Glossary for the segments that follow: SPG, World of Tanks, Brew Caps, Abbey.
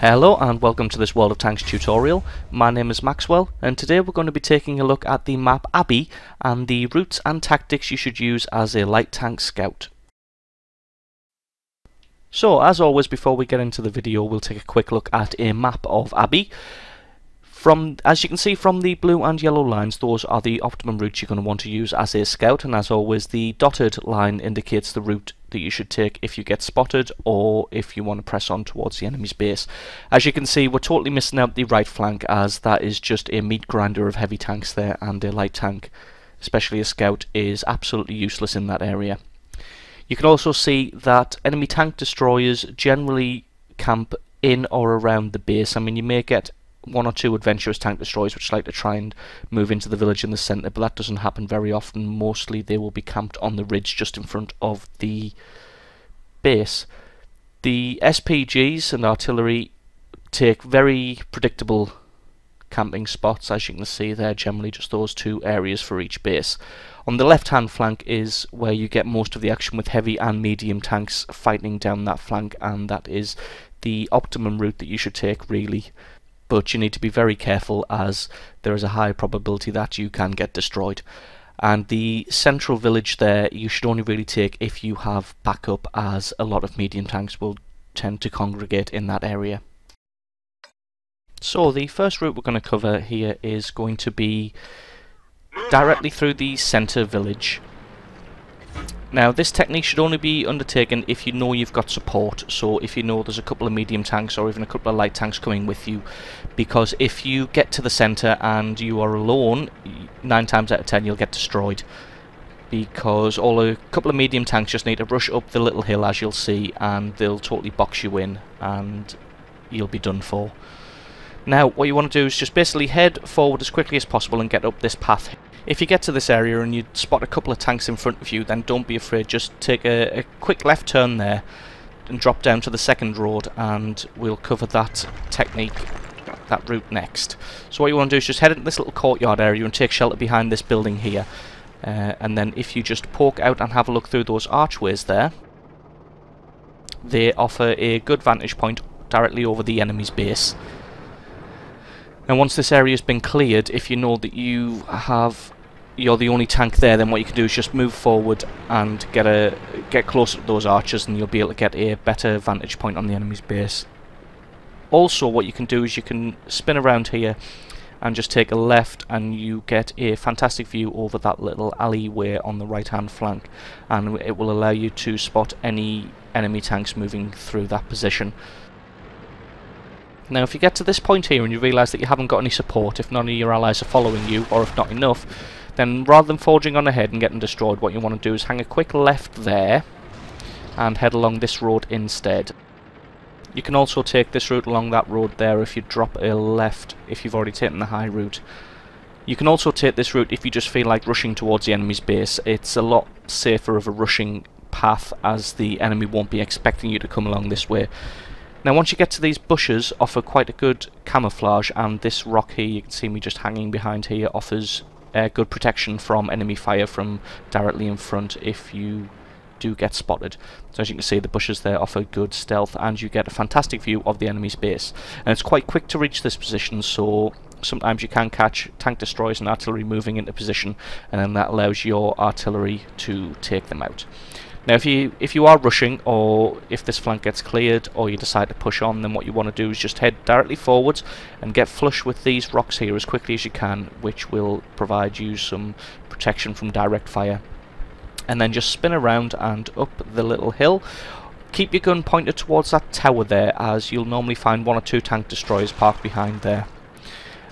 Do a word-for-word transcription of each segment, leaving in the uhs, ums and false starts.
Hello and welcome to this World of Tanks tutorial. My name is Maxwell and today we're going to be taking a look at the map Abbey and the routes and tactics you should use as a light tank scout. So as always, before we get into the video, we'll take a quick look at a map of Abbey. From, as you can see from the blue and yellow lines, those are the optimum routes you're going to want to use as a scout, and as always the dotted line indicates the route that you should take if you get spotted or if you want to press on towards the enemy's base. As you can see, we're totally missing out the right flank, as that is just a meat grinder of heavy tanks there, and a light tank, especially a scout, is absolutely useless in that area. You can also see that enemy tank destroyers generally camp in or around the base. I mean, you may get one or two adventurous tank destroyers which like to try and move into the village in the centre, but that doesn't happen very often. Mostly they will be camped on the ridge just in front of the base. The S P Gs and artillery take very predictable camping spots. As you can see, they're generally just those two areas for each base. On the left hand flank is where you get most of the action, with heavy and medium tanks fighting down that flank, and that is the optimum route that you should take really. But you need to be very careful, as there is a high probability that you can get destroyed. And the central village there you should only really take if you have backup, as a lot of medium tanks will tend to congregate in that area. So the first route we're going to cover here is going to be directly through the centre village. Now, this technique should only be undertaken if you know you've got support, so if you know there's a couple of medium tanks or even a couple of light tanks coming with you, because if you get to the centre and you are alone, nine times out of ten you'll get destroyed, because all a couple of medium tanks just need to rush up the little hill, as you'll see, and they'll totally box you in and you'll be done for. Now, what you want to do is just basically head forward as quickly as possible and get up this path. If you get to this area and you spot a couple of tanks in front of you, then don't be afraid, just take a, a quick left turn there and drop down to the second road, and we'll cover that technique, that route next. So what you want to do is just head into this little courtyard area and take shelter behind this building here, uh, and then if you just poke out and have a look through those archways there, they offer a good vantage point directly over the enemy's base. And once this area has been cleared, if you know that you have, you're the only tank there, then what you can do is just move forward and get a get closer to those archers, and you'll be able to get a better vantage point on the enemy's base. Also, what you can do is you can spin around here and just take a left, and you get a fantastic view over that little alleyway on the right-hand flank, and it will allow you to spot any enemy tanks moving through that position. Now, if you get to this point here and you realise that you haven't got any support, if none of your allies are following you, or if not enough, then rather than forging on ahead and getting destroyed, what you want to do is hang a quick left there and head along this road instead. You can also take this route along that road there if you drop a left, if you've already taken the high route. You can also take this route if you just feel like rushing towards the enemy's base. It's a lot safer of a rushing path, as the enemy won't be expecting you to come along this way. Now, once you get to these bushes, offer quite a good camouflage, and this rock here, you can see me just hanging behind here, offers uh, good protection from enemy fire from directly in front if you do get spotted. So as you can see, the bushes there offer good stealth, and you get a fantastic view of the enemy's base. And it's quite quick to reach this position, so sometimes you can catch tank destroyers and artillery moving into position, and then that allows your artillery to take them out. Now, if you if you are rushing, or if this flank gets cleared, or you decide to push on, then what you want to do is just head directly forwards and get flush with these rocks here as quickly as you can, which will provide you some protection from direct fire. And then just spin around and up the little hill. Keep your gun pointed towards that tower there, as you'll normally find one or two tank destroyers parked behind there.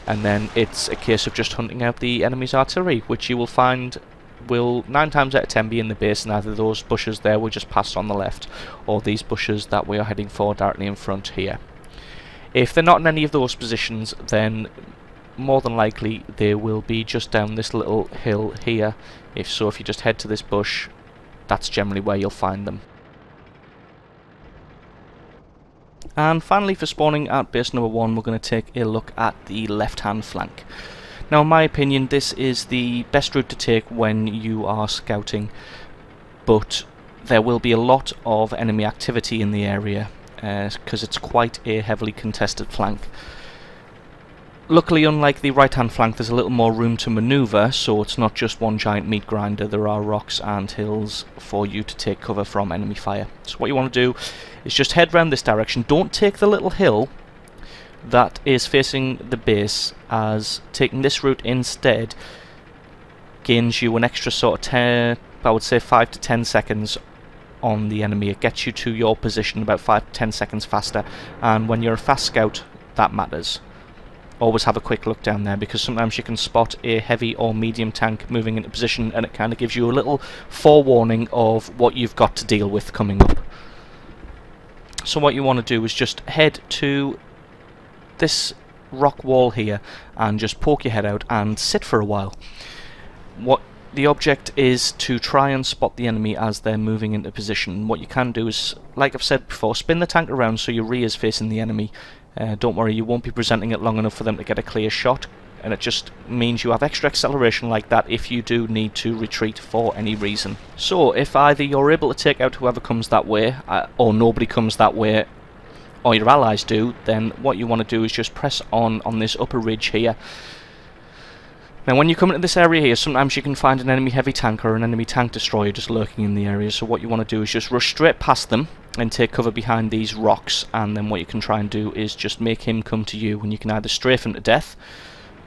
And then it's a case of just hunting out the enemy's artillery, which you will find will nine times out of ten be in the base, and either those bushes there we just passed on the left, or these bushes that we are heading for directly in front here. If they're not in any of those positions, then more than likely they will be just down this little hill here. If so, if you just head to this bush, that's generally where you'll find them. And finally, for spawning at base number one, we're going to take a look at the left hand flank. Now, in my opinion, this is the best route to take when you are scouting, but there will be a lot of enemy activity in the area, because uh, it's quite a heavily contested flank. Luckily, unlike the right-hand flank, there's a little more room to manoeuvre, so it's not just one giant meat grinder. There are rocks and hills for you to take cover from enemy fire. So what you want to do is just head round this direction. Don't take the little hill that is facing the base, as taking this route instead gains you an extra sort of ten, I would say five to ten seconds on the enemy. It gets you to your position about five to ten seconds faster, and when you're a fast scout, that matters. Always have a quick look down there, because sometimes you can spot a heavy or medium tank moving into position, and it kind of gives you a little forewarning of what you've got to deal with coming up. So what you want to do is just head to this rock wall here and just poke your head out and sit for a while. What the object is to try and spot the enemy as they're moving into position. What you can do is, like I've said before, spin the tank around so your rear is facing the enemy. Uh, don't worry, you won't be presenting it long enough for them to get a clear shot, and it just means you have extra acceleration like that if you do need to retreat for any reason. So if either you're able to take out whoever comes that way, uh, or nobody comes that way, or your allies do, then what you want to do is just press on on this upper ridge here. Now when you come into this area here, sometimes you can find an enemy heavy tank or an enemy tank destroyer just lurking in the area, so what you want to do is just rush straight past them and take cover behind these rocks, and then what you can try and do is just make him come to you, and you can either strafe him to death,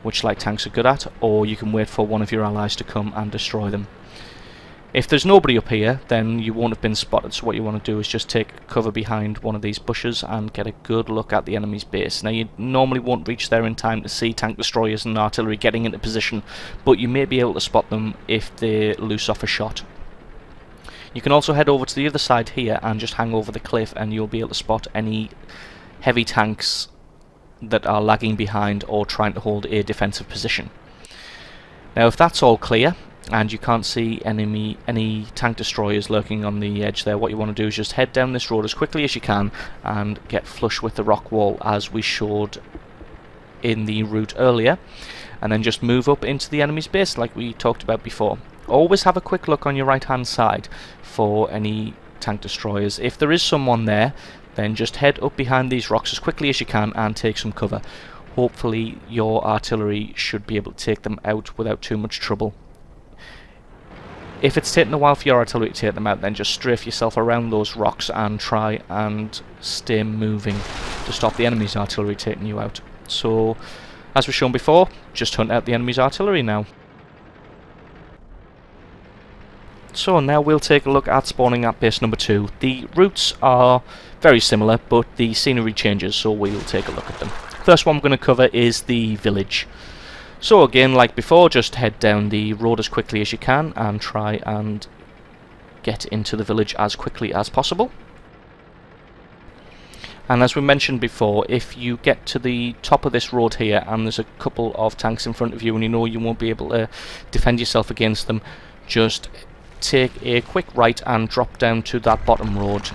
which light tanks are good at, or you can wait for one of your allies to come and destroy them. If there's nobody up here, then you won't have been spotted, so what you want to do is just take cover behind one of these bushes and get a good look at the enemy's base. Now you normally won't reach there in time to see tank destroyers and artillery getting into position, but you may be able to spot them if they loose off a shot. You can also head over to the other side here and just hang over the cliff, and you'll be able to spot any heavy tanks that are lagging behind or trying to hold a defensive position. Now if that's all clear, and you can't see enemy, any tank destroyers lurking on the edge there, what you want to do is just head down this road as quickly as you can and get flush with the rock wall as we showed in the route earlier, and then just move up into the enemy's base like we talked about before. Always have a quick look on your right hand side for any tank destroyers. If there is someone there, then just head up behind these rocks as quickly as you can and take some cover. Hopefully your artillery should be able to take them out without too much trouble. If it's taking a while for your artillery to take them out, then just strafe yourself around those rocks and try and stay moving to stop the enemy's artillery taking you out. So, as we've shown before, just hunt out the enemy's artillery now. So now we'll take a look at spawning at base number two. The routes are very similar, but the scenery changes, so we'll take a look at them. First one I'm going to cover is the village. So again, like before, just head down the road as quickly as you can and try and get into the village as quickly as possible. And as we mentioned before, if you get to the top of this road here and there's a couple of tanks in front of you and you know you won't be able to defend yourself against them, just take a quick right and drop down to that bottom road.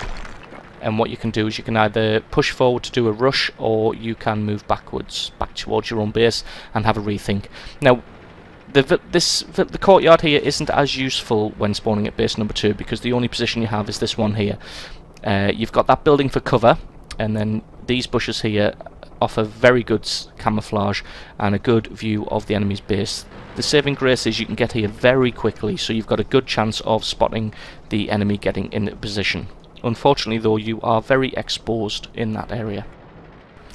And what you can do is you can either push forward to do a rush, or you can move backwards, back towards your own base and have a rethink. Now, the, this, the courtyard here isn't as useful when spawning at base number two, because the only position you have is this one here. Uh, you've got that building for cover, and then these bushes here offer very good camouflage and a good view of the enemy's base. The saving grace is you can get here very quickly, so you've got a good chance of spotting the enemy getting in position. Unfortunately though, you are very exposed in that area.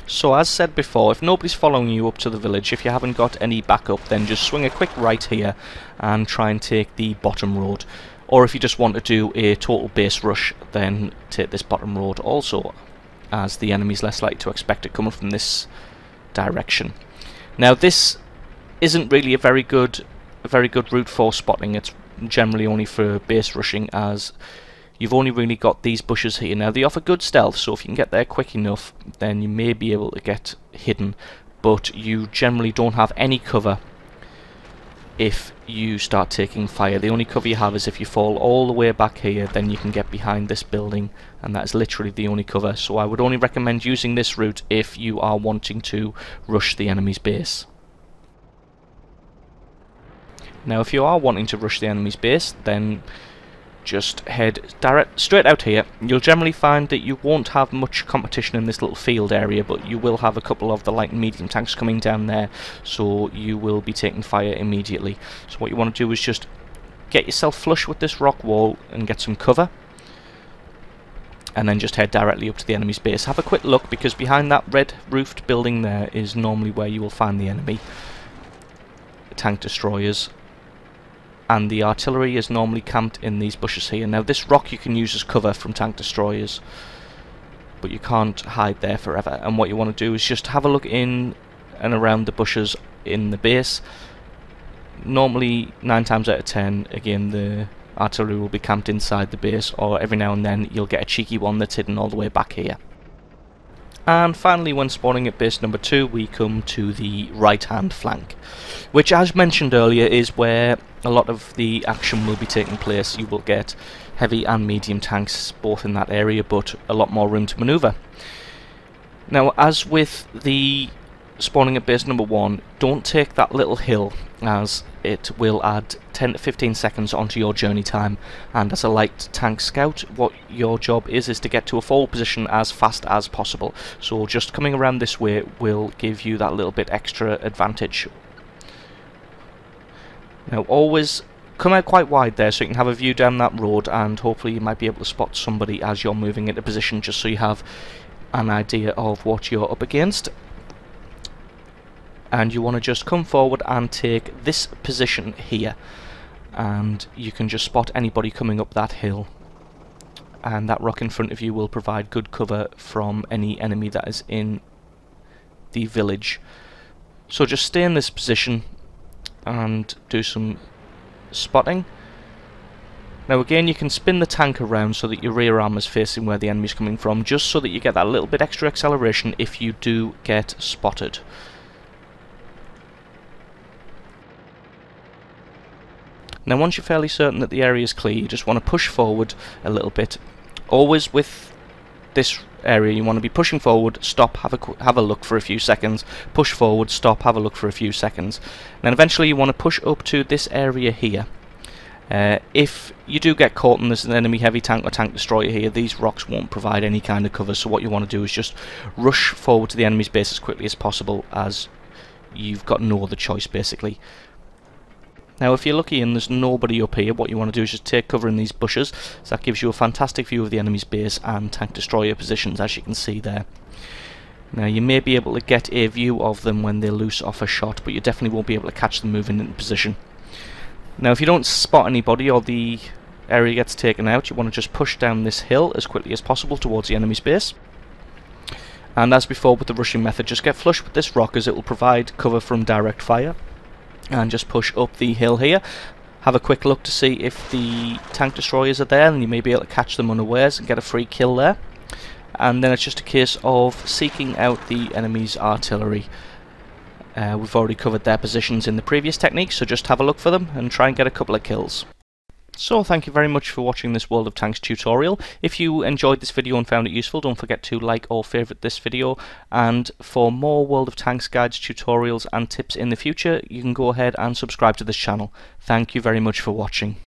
So as said before, if nobody's following you up to the village, if you haven't got any backup, then just swing a quick right here and try and take the bottom road. Or if you just want to do a total base rush, then take this bottom road also, as the enemy's less likely to expect it coming from this direction. Now this isn't really a very good, a very good route for spotting. It's generally only for base rushing, as you've only really got these bushes here. Now they offer good stealth, so if you can get there quick enough, then you may be able to get hidden, but you generally don't have any cover if you start taking fire. The only cover you have is if you fall all the way back here, then you can get behind this building, and that is literally the only cover. So I would only recommend using this route if you are wanting to rush the enemy's base. Now if you are wanting to rush the enemy's base, then just head direct straight out here. You'll generally find that you won't have much competition in this little field area, but you will have a couple of the light and medium tanks coming down there, so you will be taking fire immediately. So what you want to do is just get yourself flush with this rock wall and get some cover, and then just head directly up to the enemy's base. Have a quick look, because behind that red roofed building there is normally where you will find the enemy tank destroyers, and the artillery is normally camped in these bushes here. Now this rock you can use as cover from tank destroyers, but you can't hide there forever, and what you want to do is just have a look in and around the bushes in the base. Normally nine times out of ten, again, the artillery will be camped inside the base, or every now and then you'll get a cheeky one that's hidden all the way back here. And finally, when spawning at base number two, we come to the right hand flank, which, as mentioned earlier, is where a lot of the action will be taking place. You will get heavy and medium tanks both in that area, but a lot more room to manoeuvre. Now, as with the spawning at base number one, don't take that little hill, as it will add ten to fifteen seconds onto your journey time, and as a light tank scout, what your job is is to get to a forward position as fast as possible, so just coming around this way will give you that little bit extra advantage. Now always come out quite wide there so you can have a view down that road, and hopefully you might be able to spot somebody as you're moving into position, just so you have an idea of what you're up against. And you want to just come forward and take this position here, and you can just spot anybody coming up that hill, and that rock in front of you will provide good cover from any enemy that is in the village. So just stay in this position and do some spotting. Now again, you can spin the tank around so that your rear arm is facing where the enemy is coming from, just so that you get that little bit extra acceleration if you do get spotted. Now once you're fairly certain that the area is clear, you just want to push forward a little bit. Always with this area you want to be pushing forward, stop, have a, have a look for a few seconds, push forward, stop, have a look for a few seconds. And then eventually you want to push up to this area here. Uh, if you do get caught and there's an enemy heavy tank or tank destroyer here, these rocks won't provide any kind of cover, so what you want to do is just rush forward to the enemy's base as quickly as possible, as you've got no other choice basically. Now if you're lucky and there's nobody up here, what you want to do is just take cover in these bushes, so that gives you a fantastic view of the enemy's base and tank destroyer positions, as you can see there. Now you may be able to get a view of them when they loose off a shot, but you definitely won't be able to catch them moving into position. Now if you don't spot anybody or the area gets taken out, you want to just push down this hill as quickly as possible towards the enemy's base. And as before with the rushing method, just get flush with this rock, as it will provide cover from direct fire. And just push up the hill here, have a quick look to see if the tank destroyers are there, and you may be able to catch them unawares and get a free kill there. And then it's just a case of seeking out the enemy's artillery. Uh, we've already covered their positions in the previous technique, so just have a look for them and try and get a couple of kills. So thank you very much for watching this World of Tanks tutorial. If you enjoyed this video and found it useful, don't forget to like or favourite this video, and for more World of Tanks guides, tutorials and tips in the future, you can go ahead and subscribe to this channel. Thank you very much for watching.